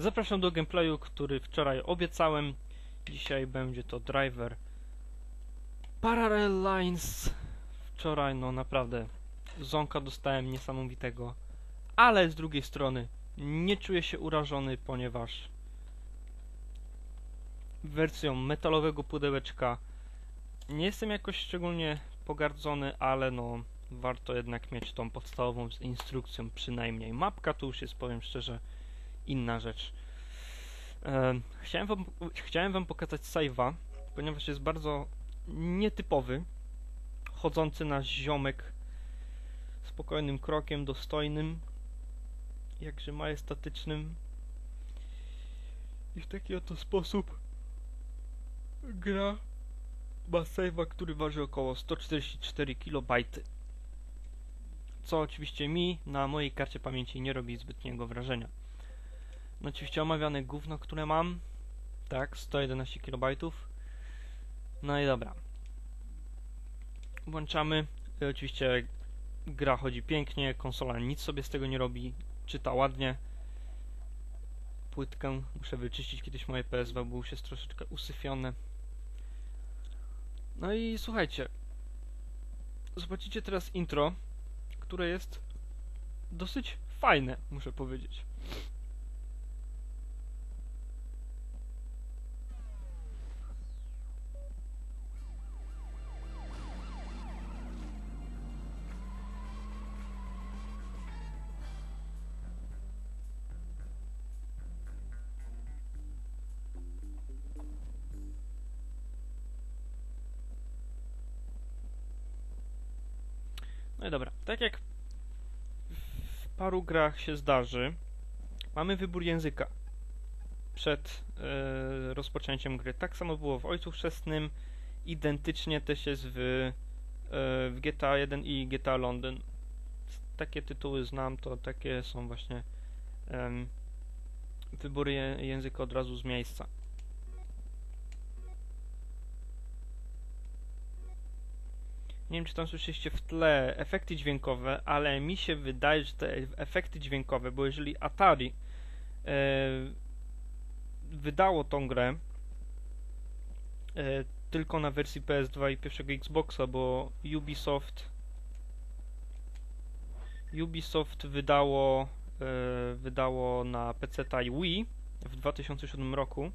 Zapraszam do gameplayu, który wczoraj obiecałem. Dzisiaj będzie to Driver Parallel Lines. Wczoraj no naprawdę zonka dostałem niesamowitego, ale z drugiej strony nie czuję się urażony, ponieważ wersją metalowego pudełeczka nie jestem jakoś szczególnie pogardzony, ale no warto jednak mieć tą podstawową z instrukcją przynajmniej. Mapka tu już jest, powiem szczerze, inna rzecz. Chciałem wam pokazać save'a, ponieważ jest bardzo nietypowy, chodzący nasz ziomek spokojnym krokiem, dostojnym, jakże majestatycznym. I w taki oto sposób gra ma save'a, który waży około 144 KB. Co oczywiście mi na mojej karcie pamięci nie robi zbytniego wrażenia. No oczywiście omawiane gówno, które mam. Tak, 111 KB. No i dobra. Włączamy. I oczywiście gra chodzi pięknie, konsola nic sobie z tego nie robi, czyta ładnie. Płytkę muszę wyczyścić, kiedyś moje PSW było się troszeczkę usyfione. No i słuchajcie, zobaczycie teraz intro, które jest dosyć fajne, muszę powiedzieć. No i dobra, tak jak w paru grach się zdarzy, mamy wybór języka przed rozpoczęciem gry. Tak samo było w Ojcu Chrzestnym, identycznie też jest w GTA 1 i GTA London. Takie tytuły znam, to takie są właśnie wybory języka od razu z miejsca. Nie wiem, czy tam słyszeliście w tle efekty dźwiękowe, ale mi się wydaje, że te efekty dźwiękowe, bo jeżeli Atari wydało tą grę tylko na wersji PS2 i pierwszego Xboxa, bo Ubisoft wydało na PC-ta i Wii w 2007 roku.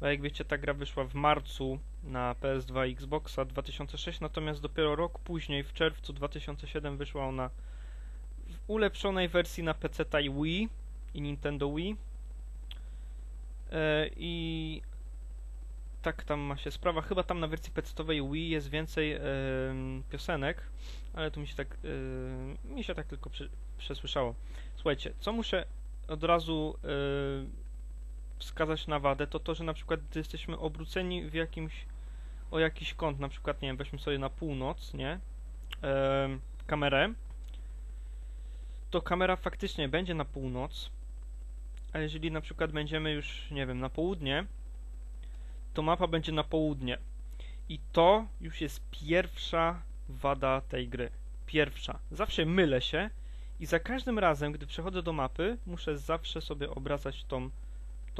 Bo jak wiecie, ta gra wyszła w marcu na PS2 i Xboxa 2006, natomiast dopiero rok później, w czerwcu 2007, wyszła ona w ulepszonej wersji na PC-ta i Wii i Nintendo Wii. I tak tam ma się sprawa. Chyba tam na wersji PC-towej Wii jest więcej piosenek, ale tu mi się tak tylko przesłyszało. Słuchajcie, co muszę od razu wskazać na wadę, to to, że na przykład gdy jesteśmy obróceni w jakiś kąt, na przykład, nie wiem, weźmy sobie na północ, nie? Kamerę, to kamera faktycznie będzie na północ, a jeżeli na przykład będziemy już, nie wiem, na południe, to mapa będzie na południe. I to już jest pierwsza wada tej gry. Pierwsza. Zawsze mylę się i za każdym razem, gdy przechodzę do mapy, muszę zawsze sobie obracać tą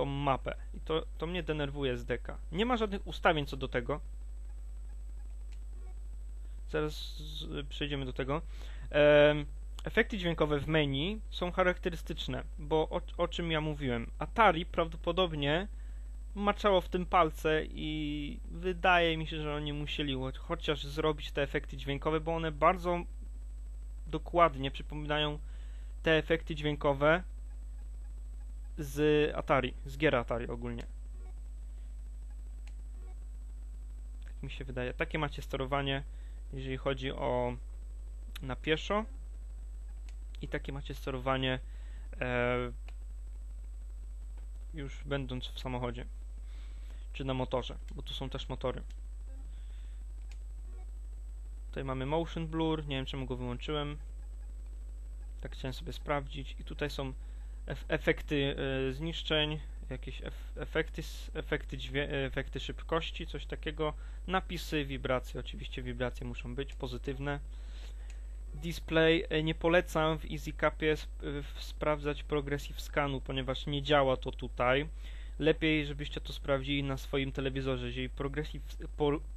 mapę i to mnie denerwuje z deka. Nie ma żadnych ustawień co do tego. Zaraz przejdziemy do tego. Efekty dźwiękowe w menu są charakterystyczne, bo o czym ja mówiłem. Atari prawdopodobnie maczało w tym palce i wydaje mi się, że oni musieli chociaż zrobić te efekty dźwiękowe, bo one bardzo dokładnie przypominają te efekty dźwiękowe z Atari, z gier Atari ogólnie. Tak mi się wydaje. Takie macie sterowanie, jeżeli chodzi o na pieszo, i takie macie sterowanie już będąc w samochodzie czy na motorze, bo tu są też motory. Tutaj mamy motion blur, nie wiem czemu go wyłączyłem, tak chciałem sobie sprawdzić. I tutaj są efekty zniszczeń, jakieś efekty szybkości, coś takiego, napisy, wibracje, oczywiście wibracje muszą być pozytywne. display nie polecam w EasyCapie sprawdzać progressive scanu, ponieważ nie działa to tutaj. Lepiej, żebyście to sprawdzili na swoim telewizorze. Jeżeli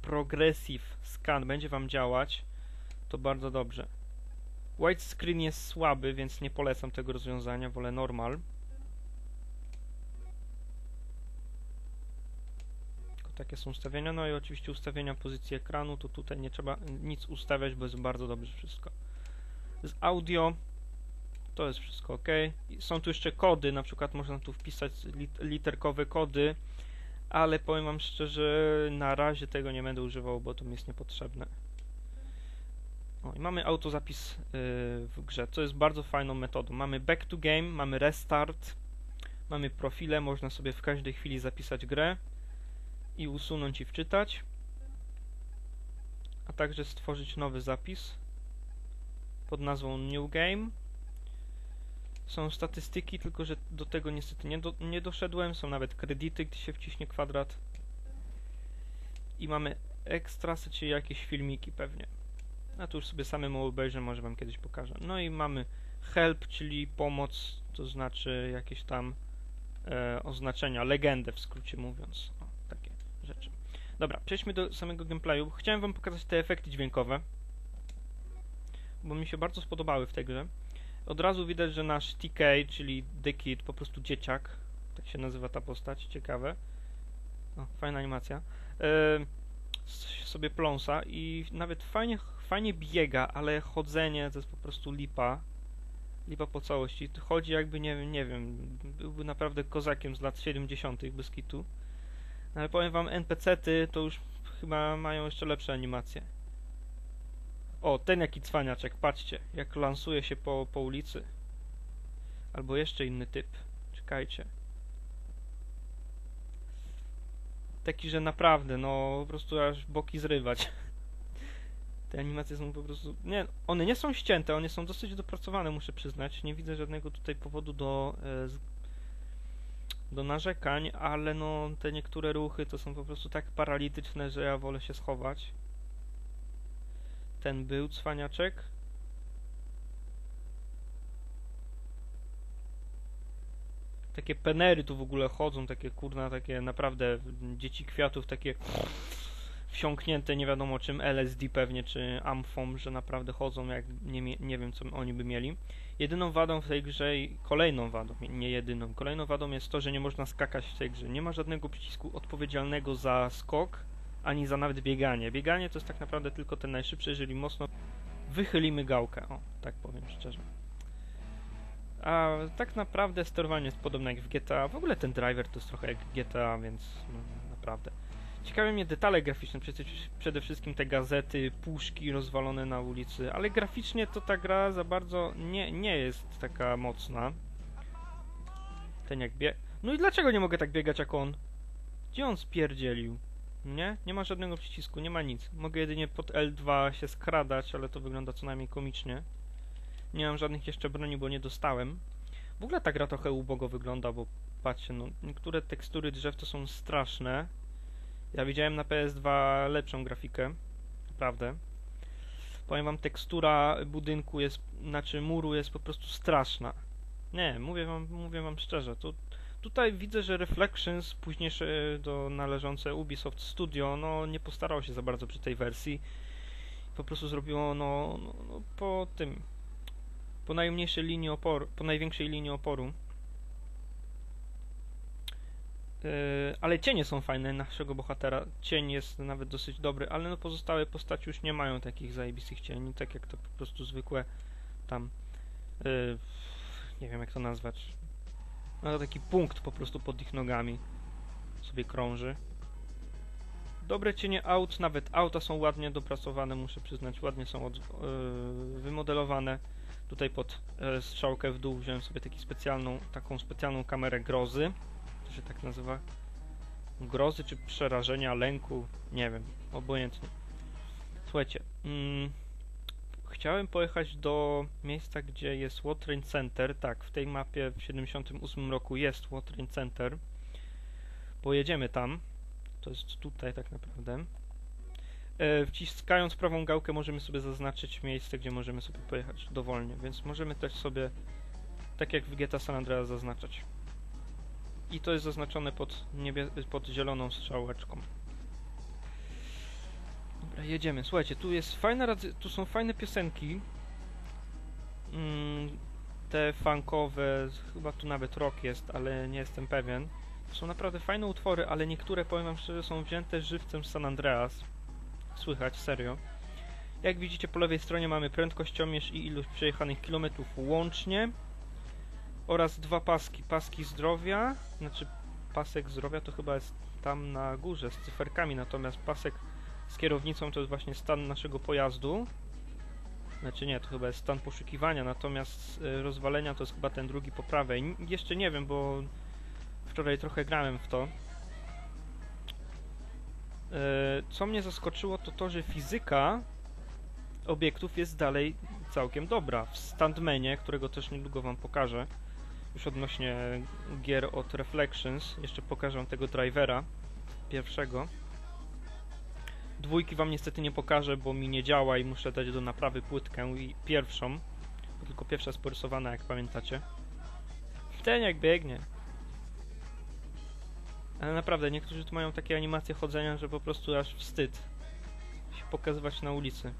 progressive scan będzie wam działać, to bardzo dobrze. Widescreen jest słaby, więc nie polecam tego rozwiązania, wolę normal. Tylko takie są ustawienia, no i oczywiście ustawienia pozycji ekranu, to tutaj nie trzeba nic ustawiać, bo jest bardzo dobrze wszystko. Z audio to jest wszystko ok. Są tu jeszcze kody, na przykład można tu wpisać literkowe kody, ale powiem wam szczerze, na razie tego nie będę używał, bo to mi jest niepotrzebne. O, i mamy autozapis w grze, co jest bardzo fajną metodą. Mamy back to game, mamy restart, mamy profile, można sobie w każdej chwili zapisać grę i usunąć i wczytać, a także stworzyć nowy zapis pod nazwą New Game. Są statystyki, tylko że do tego niestety nie doszedłem. Są nawet kredyty, gdy się wciśnie kwadrat. I mamy ekstrasy, czyli jakieś filmiki pewnie. A tu już sobie samemu obejrzę, może wam kiedyś pokażę. No i mamy help, czyli pomoc, to znaczy jakieś tam oznaczenia, legendę w skrócie mówiąc. O, takie rzeczy. Dobra, przejdźmy do samego gameplayu. Chciałem wam pokazać te efekty dźwiękowe, bo mi się bardzo spodobały w tej grze. Od razu widać, że nasz TK, czyli The Kid, po prostu dzieciak, tak się nazywa ta postać, ciekawe. O, fajna animacja. Sobie pląsa i nawet fajnie biega, ale chodzenie to jest po prostu lipa. Lipa po całości. Chodzi jakby, nie wiem, byłby naprawdę kozakiem z lat 70. bez kitu. Ale powiem wam, NPC-ty to już chyba mają jeszcze lepsze animacje. O, ten jaki cwaniaczek, patrzcie, jak lansuje się po ulicy. Albo jeszcze inny typ, czekajcie. Taki, że naprawdę, no po prostu aż boki zrywać. Te animacje są po prostu... Nie, one nie są ścięte, one są dosyć dopracowane, muszę przyznać. Nie widzę żadnego tutaj powodu do narzekań, ale no te niektóre ruchy to są po prostu tak paralityczne, że ja wolę się schować. Ten był cwaniaczek. Takie penery tu w ogóle chodzą, takie kurna, takie naprawdę dzieci kwiatów, takie wsiąknięte nie wiadomo czym, LSD pewnie, czy amfom, że naprawdę chodzą jak nie wiem co oni by mieli. Jedyną wadą w tej grze, kolejną wadą, nie jedyną, kolejną wadą jest to, że nie można skakać w tej grze. Nie ma żadnego przycisku odpowiedzialnego za skok, ani za nawet bieganie. Bieganie to jest tak naprawdę tylko ten najszybszy, jeżeli mocno wychylimy gałkę. O, tak powiem szczerze. A tak naprawdę sterowanie jest podobne jak w GTA. W ogóle ten driver to jest trochę jak GTA, więc no, naprawdę. Ciekawe mnie detale graficzne, przede wszystkim te gazety, puszki rozwalone na ulicy, ale graficznie to ta gra za bardzo nie jest taka mocna. Ten jak biega... No i dlaczego nie mogę tak biegać jak on? Gdzie on spierdzielił? Nie? Nie ma żadnego przycisku, nie ma nic. Mogę jedynie pod L2 się skradać, ale to wygląda co najmniej komicznie. Nie mam żadnych jeszcze broni, bo nie dostałem. W ogóle ta gra trochę ubogo wygląda, bo patrzcie, no niektóre tekstury drzew to są straszne. Ja widziałem na PS2 lepszą grafikę, naprawdę. Powiem wam, tekstura budynku jest, znaczy muru jest po prostu straszna. Nie, mówię wam szczerze, to... Tutaj widzę, że Reflections, późniejsze do należące Ubisoft Studio, no nie postarało się za bardzo przy tej wersji. Po prostu zrobiło, no po tym, po najmniejszej linii oporu, po największej linii oporu. Ale cienie są fajne naszego bohatera, cień jest nawet dosyć dobry, ale no pozostałe postaci już nie mają takich zajebistych cieni, tak jak to po prostu zwykłe tam, nie wiem jak to nazwać. No taki punkt po prostu pod ich nogami sobie krąży. Dobre cienie aut, nawet auta są ładnie dopracowane, muszę przyznać, ładnie są wymodelowane. Tutaj pod strzałkę w dół wziąłem sobie taką specjalną kamerę grozy, to się tak nazywa. Grozy czy przerażenia, lęku, nie wiem, obojętnie. Słuchajcie, chciałem pojechać do miejsca, gdzie jest World Trade Center. Tak, w tej mapie w 1978 roku jest World Trade Center. Pojedziemy tam. To jest tutaj tak naprawdę. Wciskając prawą gałkę możemy sobie zaznaczyć miejsce, gdzie możemy sobie pojechać dowolnie, więc możemy też sobie, tak jak w GTA San Andreas, zaznaczać. I to jest zaznaczone pod zieloną strzałeczką. Dobra, jedziemy. Słuchajcie, tu jest tu są fajne piosenki. Te funkowe, chyba tu nawet rock jest, ale nie jestem pewien. To są naprawdę fajne utwory, ale niektóre, powiem wam szczerze, są wzięte żywcem z San Andreas. Słychać, serio. Jak widzicie, po lewej stronie mamy prędkościomierz i ilość przejechanych kilometrów łącznie. Oraz dwa paski. Paski zdrowia, znaczy pasek zdrowia to chyba jest tam na górze z cyferkami, natomiast pasek z kierownicą to jest właśnie stan naszego pojazdu. Znaczy nie, to chyba jest stan poszukiwania, natomiast rozwalenia to jest chyba ten drugi po prawej. Jeszcze nie wiem, bo wczoraj trochę grałem w to. Co mnie zaskoczyło, to to, że fizyka obiektów jest dalej całkiem dobra. W Stuntmanie, którego też niedługo wam pokażę, już odnośnie gier od Reflections, jeszcze pokażę tego drivera pierwszego. Dwójki wam niestety nie pokażę, bo mi nie działa i muszę dać do naprawy płytkę i pierwszą, bo tylko pierwsza jest porysowana, jak pamiętacie. Ten jak biegnie. Ale naprawdę, niektórzy tu mają takie animacje chodzenia, że po prostu aż wstyd się pokazywać na ulicy.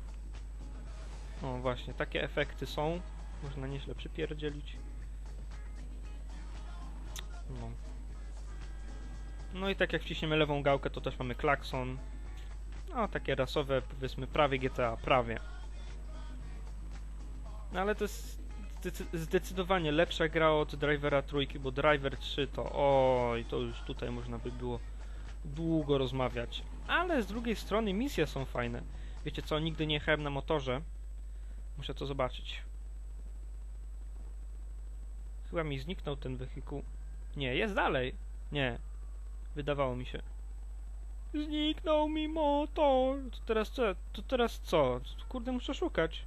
O właśnie, takie efekty są. Można nieźle przypierdzielić. No. No i tak jak wciśniemy lewą gałkę, to też mamy klakson. No, takie rasowe, powiedzmy, prawie GTA, prawie. No ale to jest zdecydowanie lepsza gra od Drivera trójki, bo Driver 3 to oj, to już tutaj można by było długo rozmawiać. Ale z drugiej strony misje są fajne. Wiecie co, nigdy nie jechałem na motorze. Muszę to zobaczyć. Chyba mi zniknął ten wehikuł. Nie, jest dalej. Nie. Wydawało mi się. Zniknął mi motor. To teraz co? Kurde, muszę szukać.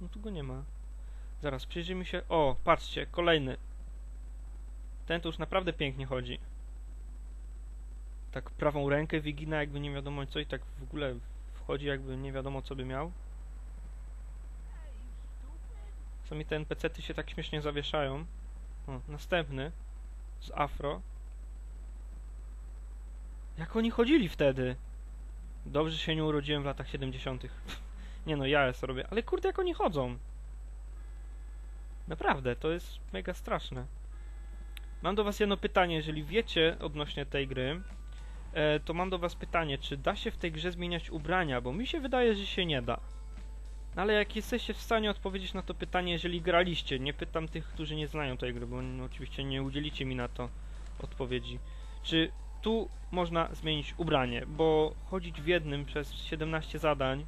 No tu go nie ma. Zaraz, przyjrzyjmy się. O, patrzcie, kolejny. Ten to już naprawdę pięknie chodzi. Tak prawą rękę wygina, jakby nie wiadomo co i tak w ogóle wchodzi, jakby nie wiadomo co by miał. Sami te NPC-ty się tak śmiesznie zawieszają. O, następny. Z afro. Jak oni chodzili wtedy? Dobrze się nie urodziłem w latach 70. Nie no, ja sobie robię, ale kurde, jak oni chodzą. Naprawdę, to jest mega straszne. Mam do was jedno pytanie, jeżeli wiecie odnośnie tej gry, to mam do was pytanie, czy da się w tej grze zmieniać ubrania, bo mi się wydaje, że się nie da. Ale jak jesteście w stanie odpowiedzieć na to pytanie, jeżeli graliście, nie pytam tych, którzy nie znają tej gry, bo oczywiście nie udzielicie mi na to odpowiedzi. Czy tu można zmienić ubranie, bo chodzić w jednym przez 17 zadań,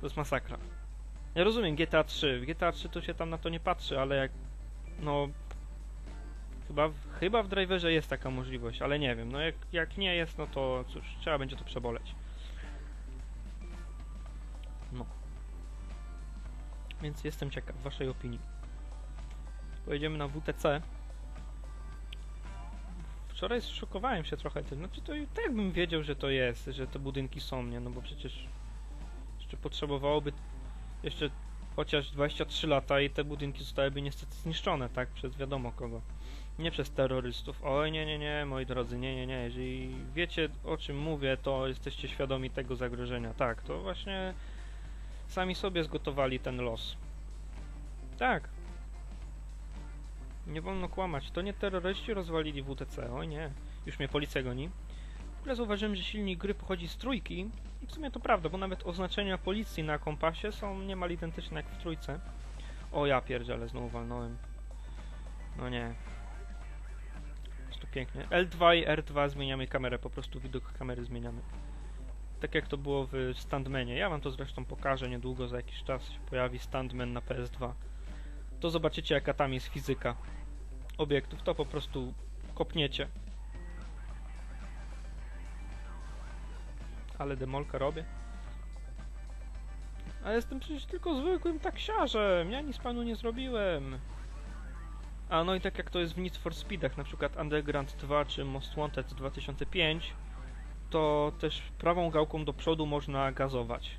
to jest masakra. Ja rozumiem GTA 3. W GTA 3 to się tam na to nie patrzy, ale jak... No... Chyba w Driverze jest taka możliwość, ale nie wiem. No jak nie jest, no to cóż, trzeba będzie to przeboleć. No. Więc jestem ciekaw waszej opinii. Pojedziemy na WTC. Wczoraj zszokowałem się trochę tym. Znaczy to i tak bym wiedział, że to jest, że te budynki są, nie? No bo przecież... Czy potrzebowałoby jeszcze chociaż 23 lata i te budynki zostałyby niestety zniszczone, tak? Przez wiadomo kogo. Nie przez terrorystów. Oj, nie, moi drodzy, nie. Jeżeli wiecie, o czym mówię, to jesteście świadomi tego zagrożenia. Tak, to właśnie sami sobie zgotowali ten los. Tak. Nie wolno kłamać. To nie terroryści rozwalili WTC. Oj, nie. Już mnie policja goni. W ogóle zauważyłem, że silnik gry pochodzi z trójki. I w sumie to prawda, bo nawet oznaczenia policji na kompasie są niemal identyczne jak w trójce. O ja pierdzielę, znowu walnąłem. No nie. Po prostu pięknie. L2 i R2 zmieniamy kamerę, po prostu widok kamery zmieniamy. Tak jak to było w Stuntmanie. Ja wam to zresztą pokażę niedługo, za jakiś czas się pojawi Stuntman na PS2. To zobaczycie, jaka tam jest fizyka obiektów, to po prostu kopniecie. Ale demolkę robię. Ale jestem przecież tylko zwykłym taksiarzem. Ja nic panu nie zrobiłem. A no i tak jak to jest w Need for Speedach, na przykład Underground 2 czy Most Wanted 2005, to też prawą gałką do przodu można gazować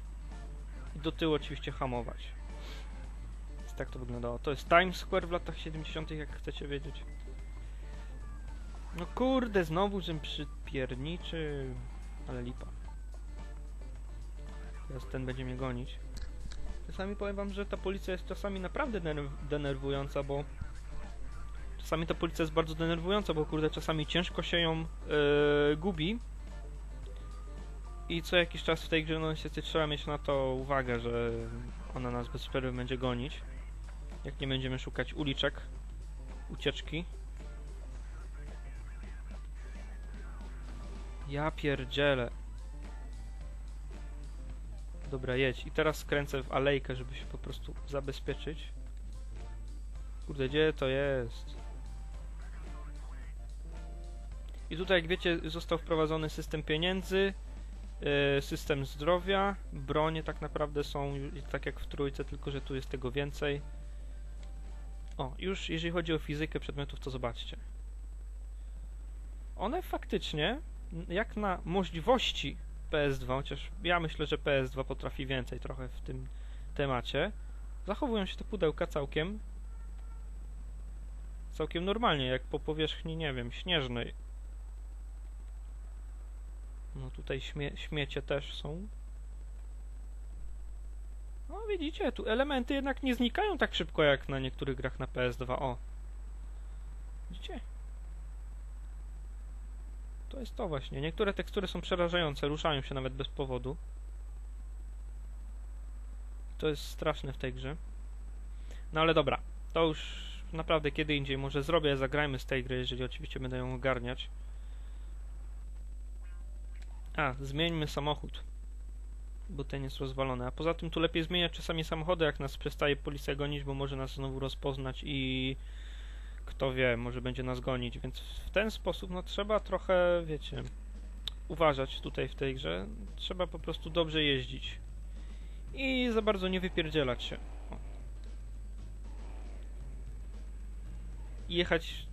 i do tyłu oczywiście hamować. Więc tak to wyglądało. To jest Times Square w latach 70., jak chcecie wiedzieć. No kurde, znowu żem przypierniczył, ale lipa. Teraz ten będzie mnie gonić. Czasami powiem wam, że ta policja jest czasami naprawdę denerwująca, bo... Czasami ta policja jest bardzo denerwująca, bo kurde, czasami ciężko się ją gubi. I co jakiś czas w tej grze, no niestety trzeba mieć na to uwagę, że ona nas bez przerwy będzie gonić. Jak nie będziemy szukać uliczek, ucieczki. Ja pierdzielę. Dobra, jedź. I teraz skręcę w alejkę, żeby się po prostu zabezpieczyć. Kurde, gdzie to jest? I tutaj, jak wiecie, został wprowadzony system pieniędzy, system zdrowia, bronie tak naprawdę są tak jak w trójce, tylko że tu jest tego więcej. O, już jeżeli chodzi o fizykę przedmiotów, to zobaczcie. One faktycznie, jak na możliwości PS2, chociaż ja myślę, że PS2 potrafi więcej trochę w tym temacie, zachowują się te pudełka całkiem normalnie, jak po powierzchni, nie wiem, śnieżnej. No tutaj śmiecie też są. No widzicie, tu elementy jednak nie znikają tak szybko jak na niektórych grach na PS2. O! Widzicie? To jest to właśnie. Niektóre tekstury są przerażające, ruszają się nawet bez powodu. To jest straszne w tej grze. No ale dobra, to już naprawdę kiedy indziej może zrobię, zagrajmy z tej gry, jeżeli oczywiście będę ją ogarniać. A, zmieńmy samochód, bo ten jest rozwalony. A poza tym tu lepiej zmieniać czasami samochody, jak nas przestaje policja gonić, bo może nas znowu rozpoznać i... Kto wie, może będzie nas gonić, więc w ten sposób, no trzeba trochę, wiecie, uważać tutaj w tej grze. Trzeba po prostu dobrze jeździć i za bardzo nie wypierdzielać się. O. Jechać,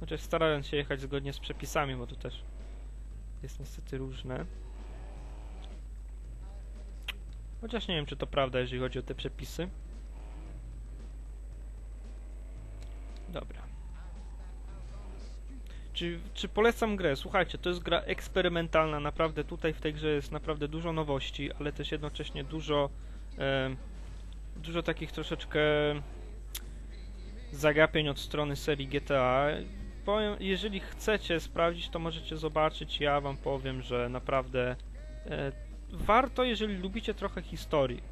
chociaż starając się jechać zgodnie z przepisami, bo tu też jest niestety różne. Chociaż nie wiem, czy to prawda, jeżeli chodzi o te przepisy. Dobra. Czy polecam grę? Słuchajcie, to jest gra eksperymentalna, naprawdę tutaj w tej grze jest naprawdę dużo nowości, ale też jednocześnie dużo takich troszeczkę zagapień od strony serii GTA. Powiem, jeżeli chcecie sprawdzić, to możecie zobaczyć, ja wam powiem, że naprawdę warto, jeżeli lubicie trochę historii,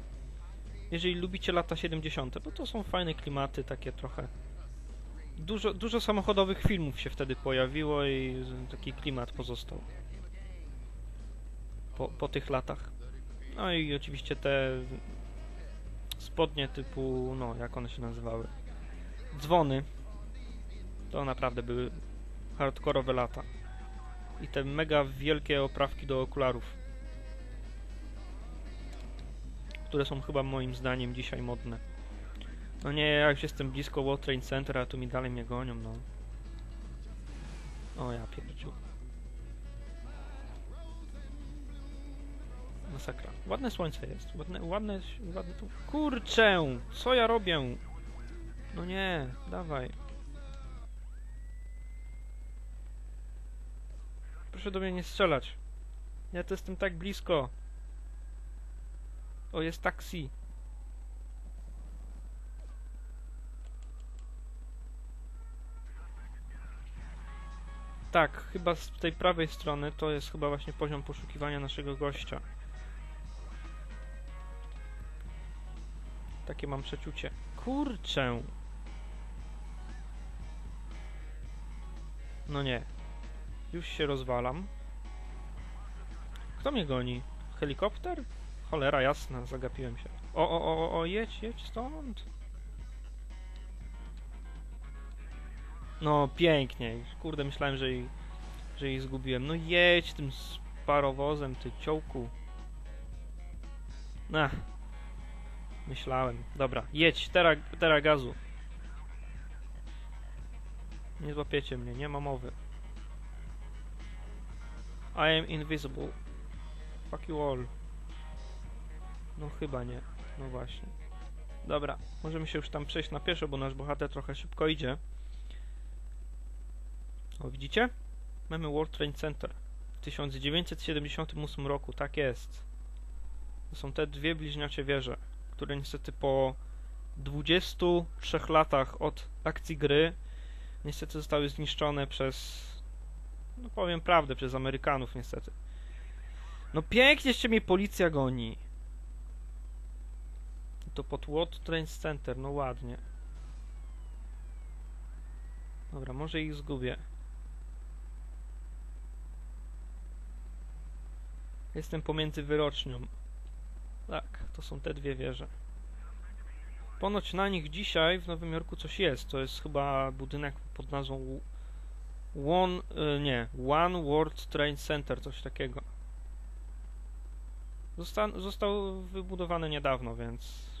jeżeli lubicie lata 70., bo to są fajne klimaty, takie trochę... Dużo samochodowych filmów się wtedy pojawiło i taki klimat pozostał po tych latach. No i oczywiście te spodnie typu, no jak one się nazywały, dzwony, to naprawdę były hardkorowe lata. I te mega wielkie oprawki do okularów, które są chyba moim zdaniem dzisiaj modne. No nie, ja już jestem blisko World Trade Center, a tu mi dalej mnie gonią, no. O ja pierdziu. Masakra. Ładne słońce jest. Ładne tu... Kurczę! Co ja robię? No nie, dawaj. Proszę do mnie nie strzelać. Ja to jestem tak blisko. O, jest taksi. Tak, chyba z tej prawej strony to jest chyba właśnie poziom poszukiwania naszego gościa. Takie mam przeczucie. Kurczę! No nie. Już się rozwalam. Kto mnie goni? Helikopter? Cholera jasna, zagapiłem się. O, jedź stąd! No pięknie, kurde, myślałem, że jej zgubiłem. No jedź tym parowozem, ty ciołku. Ach, myślałem. Dobra, jedź, teraz gazu. Nie złapiecie mnie, nie ma mowy. I am invisible. Fuck you all. No chyba nie. No właśnie. Dobra, możemy się już tam przejść na pieszo, bo nasz bohater trochę szybko idzie. O, widzicie? Mamy World Trade Center w 1978 roku, tak jest. To są te dwie bliźniacze wieże, które niestety po 23 latach od akcji gry niestety zostały zniszczone przez, no powiem prawdę, przez Amerykanów niestety. No pięknie się mnie policja goni. To pod World Trade Center, no ładnie. Dobra, może ich zgubię. Jestem pomiędzy wyrocznią. Tak, to są te dwie wieże. Ponoć na nich dzisiaj w Nowym Jorku coś jest. To jest chyba budynek pod nazwą One World Trade Center, coś takiego. Został wybudowany niedawno, więc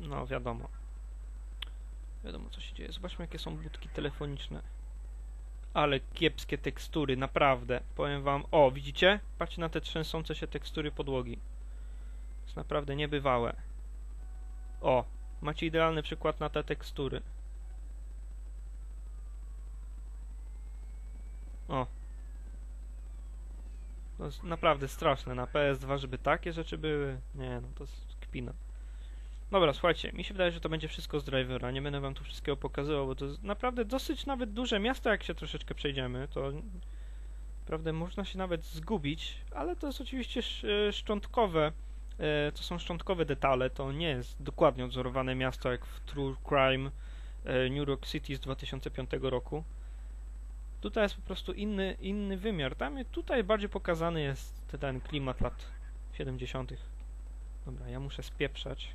no wiadomo. Wiadomo, co się dzieje. Zobaczmy, jakie są budki telefoniczne. Ale kiepskie tekstury, naprawdę. Powiem wam, o, widzicie? Patrzcie na te trzęsące się tekstury podłogi. To jest naprawdę niebywałe. O, macie idealny przykład na te tekstury. O. To jest naprawdę straszne. Na PS2, żeby takie rzeczy były... Nie, no to jest kpina. Dobra, słuchajcie, mi się wydaje, że to będzie wszystko z Drivera. Nie będę wam tu wszystkiego pokazywał, bo to jest naprawdę dosyć nawet duże miasto, jak się troszeczkę przejdziemy. To naprawdę można się nawet zgubić, ale to jest oczywiście szczątkowe. To są szczątkowe detale, to nie jest dokładnie odzorowane miasto jak w True Crime New York City z 2005 roku. Tutaj jest po prostu inny wymiar. Tutaj bardziej pokazany jest ten klimat lat 70. Dobra, ja muszę spieprzać.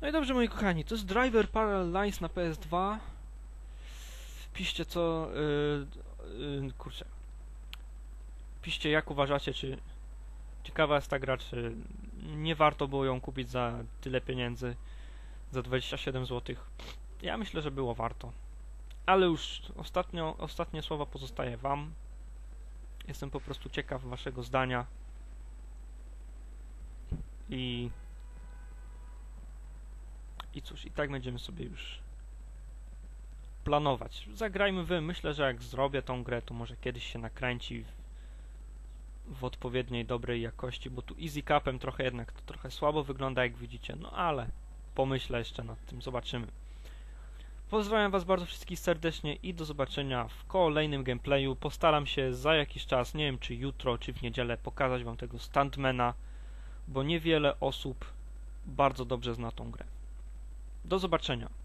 No i dobrze, moi kochani, to jest Driver Parallel Lines na PS2. Piszcie co... kurczę. Piszcie, jak uważacie, czy ciekawa jest ta gra, czy nie warto było ją kupić za tyle pieniędzy, za 27 zł. Ja myślę, że było warto. Ale już ostatnie słowa pozostaje wam. Jestem po prostu ciekaw waszego zdania. I cóż, i tak będziemy sobie już planować. Zagrajmy wy. Myślę, że jak zrobię tą grę, to może kiedyś się nakręci w odpowiedniej, dobrej jakości, bo tu EasyCapem trochę jednak to trochę słabo wygląda, jak widzicie. No ale pomyślę jeszcze nad tym. Zobaczymy. Pozdrawiam was bardzo wszystkich serdecznie i do zobaczenia w kolejnym gameplayu. Postaram się za jakiś czas, nie wiem czy jutro, czy w niedzielę, pokazać wam tego Stuntmana, bo niewiele osób bardzo dobrze zna tą grę. Do zobaczenia.